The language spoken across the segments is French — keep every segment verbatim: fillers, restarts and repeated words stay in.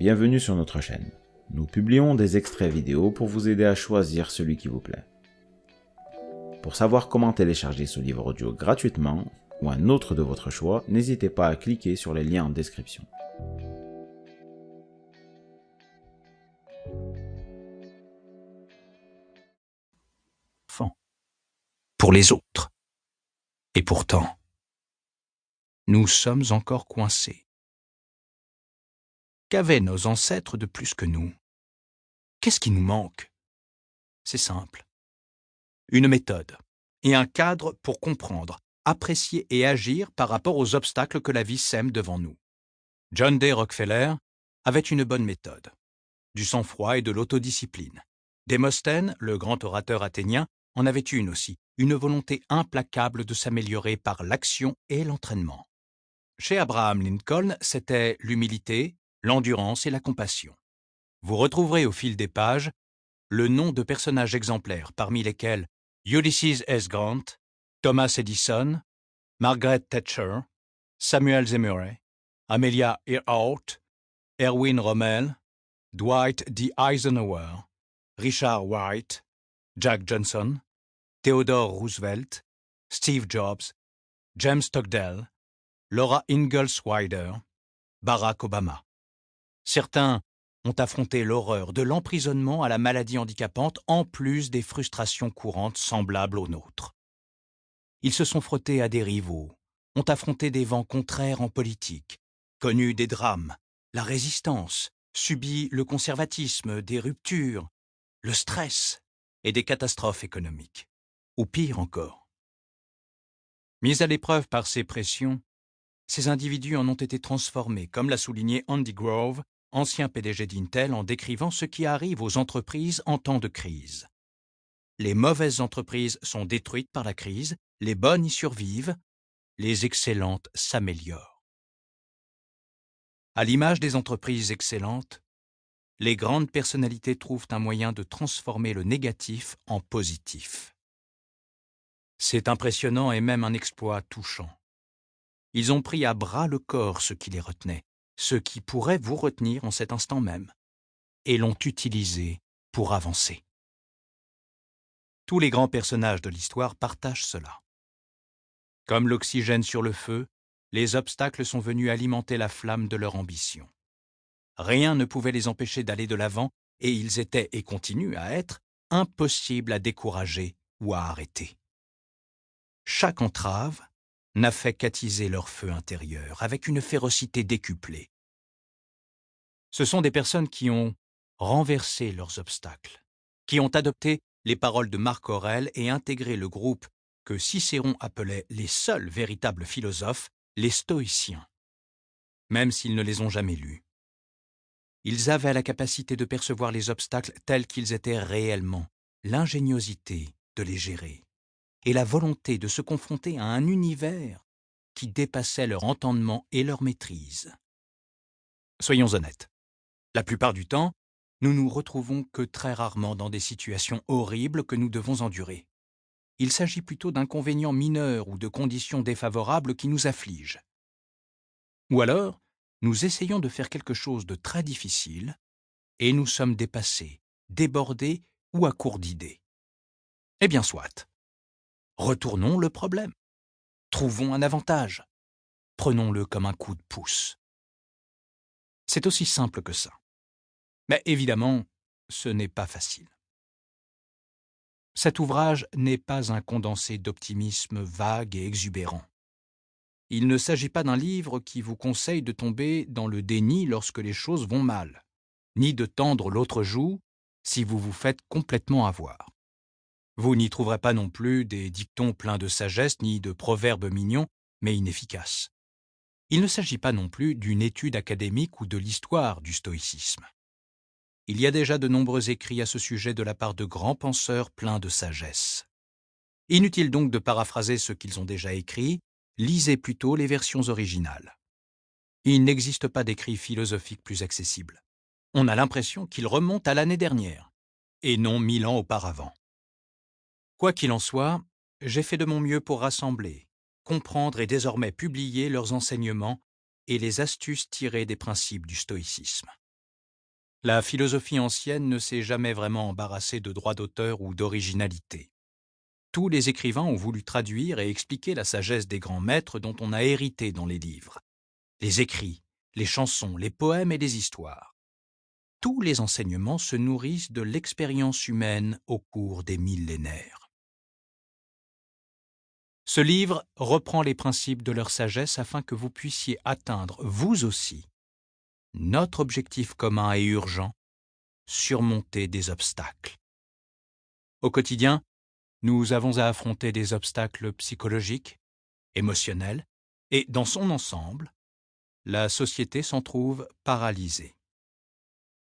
Bienvenue sur notre chaîne. Nous publions des extraits vidéo pour vous aider à choisir celui qui vous plaît. Pour savoir comment télécharger ce livre audio gratuitement ou un autre de votre choix, n'hésitez pas à cliquer sur les liens en description. Pour les autres. Et pourtant, nous sommes encore coincés. Qu'avaient nos ancêtres de plus que nous? Qu'est-ce qui nous manque? C'est simple. Une méthode et un cadre pour comprendre, apprécier et agir par rapport aux obstacles que la vie sème devant nous. John D. Rockefeller avait une bonne méthode, du sang-froid et de l'autodiscipline. Démosthène, le grand orateur athénien, en avait une aussi, une volonté implacable de s'améliorer par l'action et l'entraînement. Chez Abraham Lincoln, c'était l'humilité, l'endurance et la compassion. Vous retrouverez au fil des pages le nom de personnages exemplaires, parmi lesquels Ulysses S. Grant, Thomas Edison, Margaret Thatcher, Samuel Zemurray, Amelia Earhart, Erwin Rommel, Dwight D. Eisenhower, Richard White, Jack Johnson, Theodore Roosevelt, Steve Jobs, James Togdell, Laura Ingalls Wilder, Barack Obama. Certains ont affronté l'horreur de l'emprisonnement à la maladie handicapante en plus des frustrations courantes semblables aux nôtres. Ils se sont frottés à des rivaux, ont affronté des vents contraires en politique, connu des drames, la résistance, subi le conservatisme, des ruptures, le stress et des catastrophes économiques, ou pire encore. Mis à l'épreuve par ces pressions, ces individus en ont été transformés, comme l'a souligné Andy Grove, ancien P D G d'Intel, en décrivant ce qui arrive aux entreprises en temps de crise. Les mauvaises entreprises sont détruites par la crise, les bonnes y survivent, les excellentes s'améliorent. À l'image des entreprises excellentes, les grandes personnalités trouvent un moyen de transformer le négatif en positif. C'est impressionnant et même un exploit touchant. Ils ont pris à bras le corps ce qui les retenait, ce qui pourrait vous retenir en cet instant même, et l'ont utilisé pour avancer. Tous les grands personnages de l'histoire partagent cela. Comme l'oxygène sur le feu, les obstacles sont venus alimenter la flamme de leur ambition. Rien ne pouvait les empêcher d'aller de l'avant et ils étaient, et continuent à être, impossibles à décourager ou à arrêter. Chaque entrave n'a fait qu'attiser leur feu intérieur avec une férocité décuplée. Ce sont des personnes qui ont renversé leurs obstacles, qui ont adopté les paroles de Marc Aurèle et intégré le groupe que Cicéron appelait les seuls véritables philosophes, les stoïciens, même s'ils ne les ont jamais lus. Ils avaient la capacité de percevoir les obstacles tels qu'ils étaient réellement, l'ingéniosité de les gérer, et la volonté de se confronter à un univers qui dépassait leur entendement et leur maîtrise. Soyons honnêtes, la plupart du temps, nous nous retrouvons que très rarement dans des situations horribles que nous devons endurer. Il s'agit plutôt d'inconvénients mineurs ou de conditions défavorables qui nous affligent. Ou alors, nous essayons de faire quelque chose de très difficile et nous sommes dépassés, débordés ou à court d'idées. Eh bien soit. Retournons le problème. Trouvons un avantage. Prenons-le comme un coup de pouce. C'est aussi simple que ça. Mais évidemment, ce n'est pas facile. Cet ouvrage n'est pas un condensé d'optimisme vague et exubérant. Il ne s'agit pas d'un livre qui vous conseille de tomber dans le déni lorsque les choses vont mal, ni de tendre l'autre joue si vous vous faites complètement avoir. Vous n'y trouverez pas non plus des dictons pleins de sagesse ni de proverbes mignons, mais inefficaces. Il ne s'agit pas non plus d'une étude académique ou de l'histoire du stoïcisme. Il y a déjà de nombreux écrits à ce sujet de la part de grands penseurs pleins de sagesse. Inutile donc de paraphraser ce qu'ils ont déjà écrit, lisez plutôt les versions originales. Il n'existe pas d'écrits philosophiques plus accessibles. On a l'impression qu'ils remontent à l'année dernière, et non mille ans auparavant. Quoi qu'il en soit, j'ai fait de mon mieux pour rassembler, comprendre et désormais publier leurs enseignements et les astuces tirées des principes du stoïcisme. la philosophie ancienne ne s'est jamais vraiment embarrassée de droits d'auteur ou d'originalité. Tous les écrivains ont voulu traduire et expliquer la sagesse des grands maîtres dont on a hérité dans les livres, les écrits, les chansons, les poèmes et les histoires. Tous les enseignements se nourrissent de l'expérience humaine au cours des millénaires. Ce livre reprend les principes de leur sagesse afin que vous puissiez atteindre, vous aussi, notre objectif commun et urgent, surmonter des obstacles. Au quotidien, nous avons à affronter des obstacles psychologiques, émotionnels, et dans son ensemble, la société s'en trouve paralysée.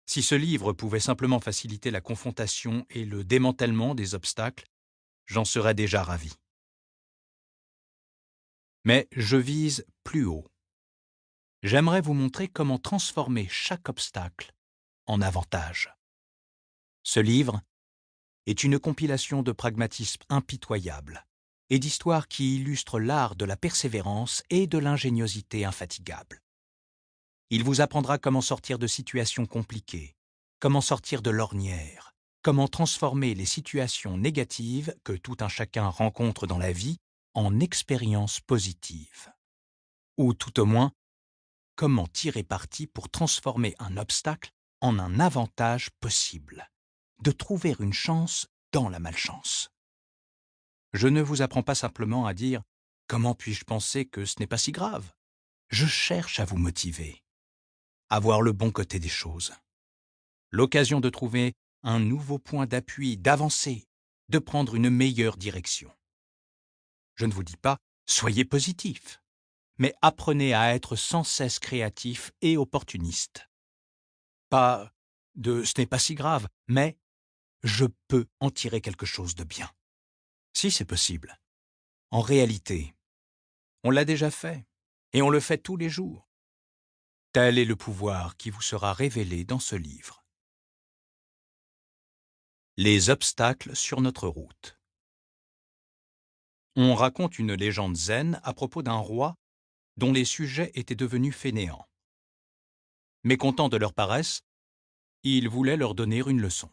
Si ce livre pouvait simplement faciliter la confrontation et le démantèlement des obstacles, j'en serais déjà ravi. Mais je vise plus haut. J'aimerais vous montrer comment transformer chaque obstacle en avantage. Ce livre est une compilation de pragmatisme impitoyable et d'histoires qui illustrent l'art de la persévérance et de l'ingéniosité infatigable. Il vous apprendra comment sortir de situations compliquées, comment sortir de l'ornière, comment transformer les situations négatives que tout un chacun rencontre dans la vie en expériences positives. Ou tout au moins, comment tirer parti pour transformer un obstacle en un avantage possible, de trouver une chance dans la malchance. Je ne vous apprends pas simplement à dire « Comment puis-je penser que ce n'est pas si grave ?» Je cherche à vous motiver, à voir le bon côté des choses. L'occasion de trouver un nouveau point d'appui, d'avancer, de prendre une meilleure direction. Je ne vous dis pas « Soyez positif », mais apprenez à être sans cesse créatif et opportuniste. Pas de « Ce n'est pas si grave », mais « Je peux en tirer quelque chose de bien ». Si c'est possible. En réalité, on l'a déjà fait, et on le fait tous les jours. Tel est le pouvoir qui vous sera révélé dans ce livre. Les obstacles sur notre route. On raconte une légende zen à propos d'un roi dont les sujets étaient devenus fainéants. Mécontent de leur paresse, il voulait leur donner une leçon.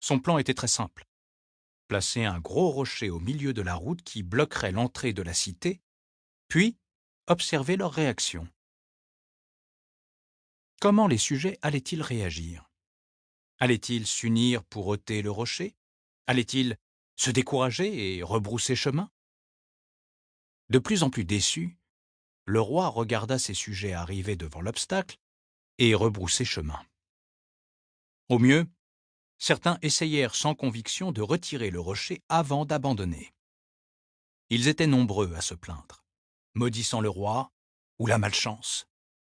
Son plan était très simple. Placer un gros rocher au milieu de la route qui bloquerait l'entrée de la cité, puis observer leur réaction. Comment les sujets allaient-ils réagir? Allaient-ils s'unir pour ôter le rocher? Allaient-ils se décourager et rebrousser chemin? De plus en plus déçu, le roi regarda ses sujets arriver devant l'obstacle et rebrousser chemin. Au mieux, certains essayèrent sans conviction de retirer le rocher avant d'abandonner. Ils étaient nombreux à se plaindre, maudissant le roi ou la malchance,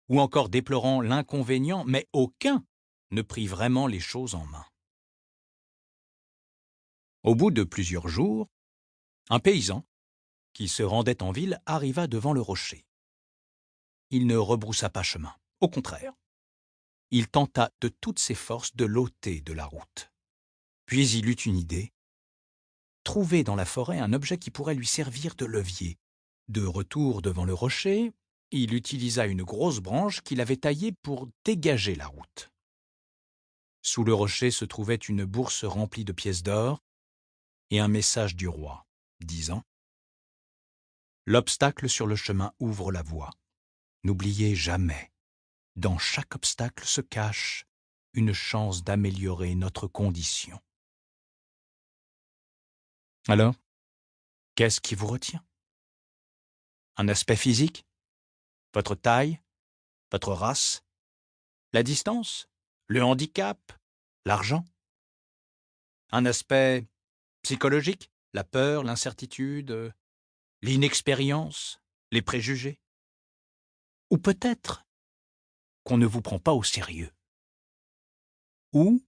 ou encore déplorant l'inconvénient, mais aucun ne prit vraiment les choses en main. Au bout de plusieurs jours, un paysan qui se rendait en ville arriva devant le rocher. Il ne rebroussa pas chemin, au contraire. Il tenta de toutes ses forces de l'ôter de la route. Puis il eut une idée. Trouver dans la forêt un objet qui pourrait lui servir de levier. De retour devant le rocher, il utilisa une grosse branche qu'il avait taillée pour dégager la route. Sous le rocher se trouvait une bourse remplie de pièces d'or et un message du roi, disant « L'obstacle sur le chemin ouvre la voie. N'oubliez jamais. » Dans chaque obstacle se cache une chance d'améliorer notre condition. Alors, qu'est-ce qui vous retient? Un aspect physique? Votre taille? Votre race? La distance? Le handicap? L'argent? Un aspect psychologique? La peur, l'incertitude, l'inexpérience, les préjugés? Ou peut-être qu'on ne vous prend pas au sérieux, ou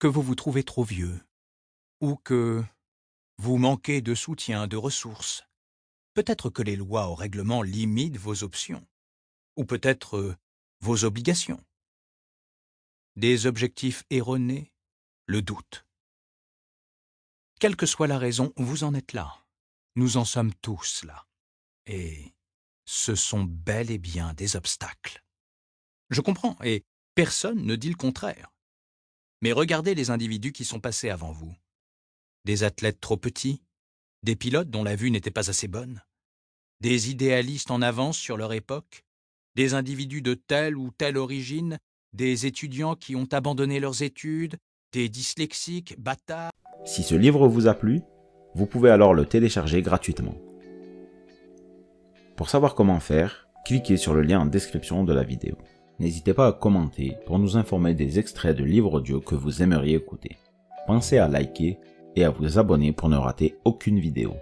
que vous vous trouvez trop vieux, ou que vous manquez de soutien, de ressources. Peut-être que les lois ou règlements limitent vos options, ou peut-être vos obligations. Des objectifs erronés, le doute. Quelle que soit la raison, vous en êtes là. Nous en sommes tous là. Et ce sont bel et bien des obstacles. Je comprends, et Personne ne dit le contraire. Mais regardez les individus qui sont passés avant vous. Des athlètes trop petits, des pilotes dont la vue n'était pas assez bonne, des idéalistes en avance sur leur époque, des individus de telle ou telle origine, des étudiants qui ont abandonné leurs études, des dyslexiques, bâtards... Si ce livre vous a plu, vous pouvez alors le télécharger gratuitement. Pour savoir comment faire, cliquez sur le lien en description de la vidéo. N'hésitez pas à commenter pour nous informer des extraits de livres audio que vous aimeriez écouter. Pensez à liker et à vous abonner pour ne rater aucune vidéo.